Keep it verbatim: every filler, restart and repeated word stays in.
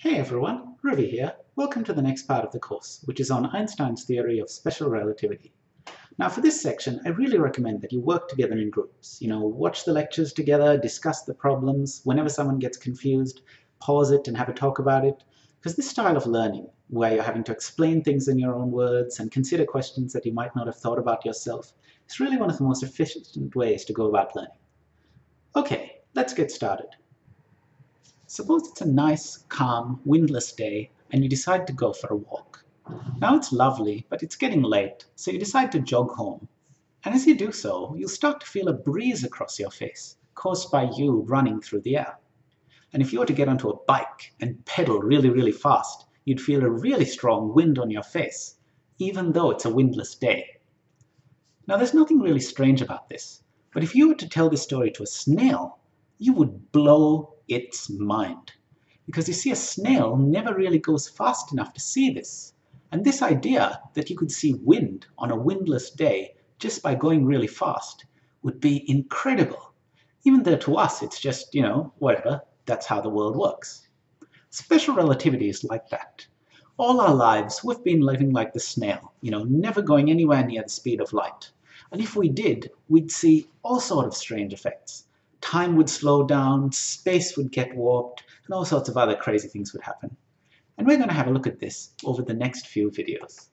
Hey everyone, Ruby here. Welcome to the next part of the course, which is on Einstein's theory of special relativity. Now for this section, I really recommend that you work together in groups. You know, watch the lectures together, discuss the problems. Whenever someone gets confused, pause it and have a talk about it. Because this style of learning, where you're having to explain things in your own words and consider questions that you might not have thought about yourself, is really one of the most efficient ways to go about learning. Okay, let's get started. Suppose it's a nice, calm, windless day and you decide to go for a walk. Now it's lovely, but it's getting late, so you decide to jog home. And as you do so, you'll start to feel a breeze across your face, caused by you running through the air. And if you were to get onto a bike and pedal really, really fast, you'd feel a really strong wind on your face, even though it's a windless day. Now there's nothing really strange about this, but if you were to tell this story to a snail, you would blow its mind. Because you see, a snail never really goes fast enough to see this. And this idea that you could see wind on a windless day just by going really fast would be incredible. Even though to us it's just, you know, whatever, that's how the world works. Special relativity is like that. All our lives we've been living like the snail, you know, never going anywhere near the speed of light. And if we did, we'd see all sort of strange effects. Time would slow down, space would get warped, and all sorts of other crazy things would happen. And we're going to have a look at this over the next few videos.